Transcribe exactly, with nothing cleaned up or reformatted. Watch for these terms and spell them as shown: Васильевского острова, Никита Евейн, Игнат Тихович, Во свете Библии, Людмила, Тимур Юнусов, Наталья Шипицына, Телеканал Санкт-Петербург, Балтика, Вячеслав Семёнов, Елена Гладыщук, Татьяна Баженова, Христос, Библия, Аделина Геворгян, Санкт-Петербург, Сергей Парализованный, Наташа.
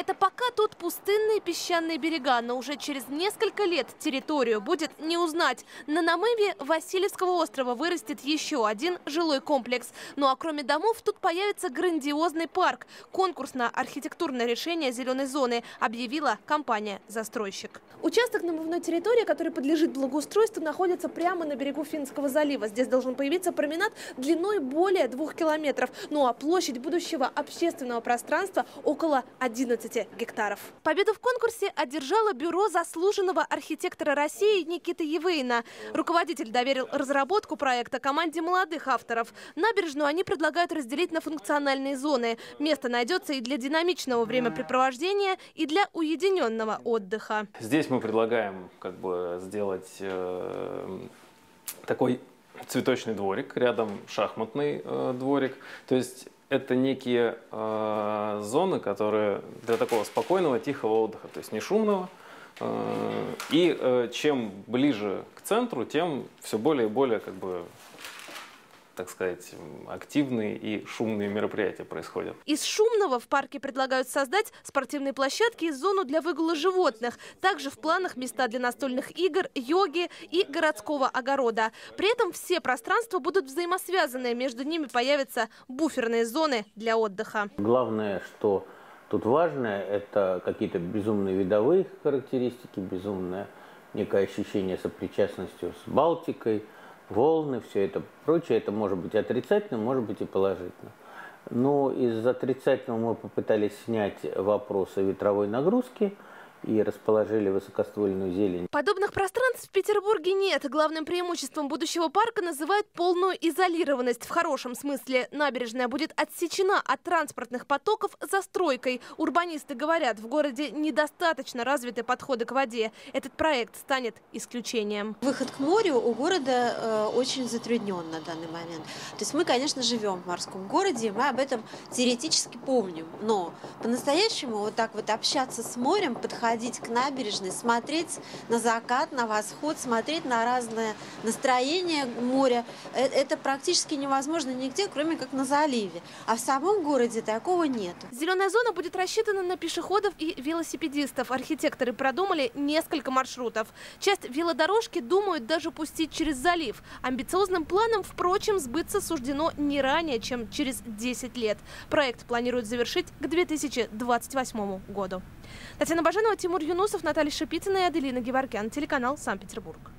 Это пока тут пустынные песчаные берега, но уже через несколько лет территорию будет не узнать. На намыве Васильевского острова вырастет еще один жилой комплекс. Ну а кроме домов тут появится грандиозный парк. Конкурс на архитектурное решение зеленой зоны объявила компания-застройщик. Участок намывной территории, который подлежит благоустройству, находится прямо на берегу Финского залива. Здесь должен появиться променад длиной более двух километров. Ну а площадь будущего общественного пространства около одиннадцати гектаров. Победу в конкурсе одержало бюро заслуженного архитектора России Никиты Евейна. Руководитель доверил разработку проекта команде молодых авторов. Набережную они предлагают разделить на функциональные зоны. Место найдется и для динамичного времяпрепровождения, и для уединенного отдыха. Здесь мы предлагаем как бы сделать э, такой цветочный дворик, рядом шахматный э, дворик. То есть это некие э, зоны, которые для такого спокойного, тихого отдыха, то есть не шумного. Э, и э, чем ближе к центру, тем все более и более, как бы, так сказать, активные и шумные мероприятия происходят. Из шумного в парке предлагают создать спортивные площадки и зону для выгула животных. Также в планах места для настольных игр, йоги и городского огорода. При этом все пространства будут взаимосвязаны. Между ними появятся буферные зоны для отдыха. Главное, что тут важно, это какие-то безумные видовые характеристики, безумное некое ощущение сопричастности с Балтикой, волны, все это прочее. Это может быть отрицательно, может быть и положительно. Но из отрицательного мы попытались снять вопросы ветровой нагрузки и расположили высокоствольную зелень. Подобных пространств в Петербурге нет. Главным преимуществом будущего парка называют полную изолированность. В хорошем смысле набережная будет отсечена от транспортных потоков застройкой. Урбанисты говорят, в городе недостаточно развиты подходы к воде. Этот проект станет исключением. Выход к морю у города очень затруднен на данный момент. То есть мы, конечно, живем в морском городе, мы об этом теоретически помним. Но по-настоящему вот так вот общаться с морем, подходить ходить к набережной, смотреть на закат, на восход, смотреть на разное настроение моря. Это практически невозможно нигде, кроме как на заливе. А в самом городе такого нет. Зеленая зона будет рассчитана на пешеходов и велосипедистов. Архитекторы продумали несколько маршрутов. Часть велодорожки думают даже пустить через залив. Амбициозным планом, впрочем, сбыться суждено не ранее, чем через десять лет. Проект планируют завершить к две тысячи двадцать восьмому году. Татьяна Баженова, Тимур Юнусов, Наталья Шипицына и Аделина Геворгян. Телеканал Санкт-Петербург.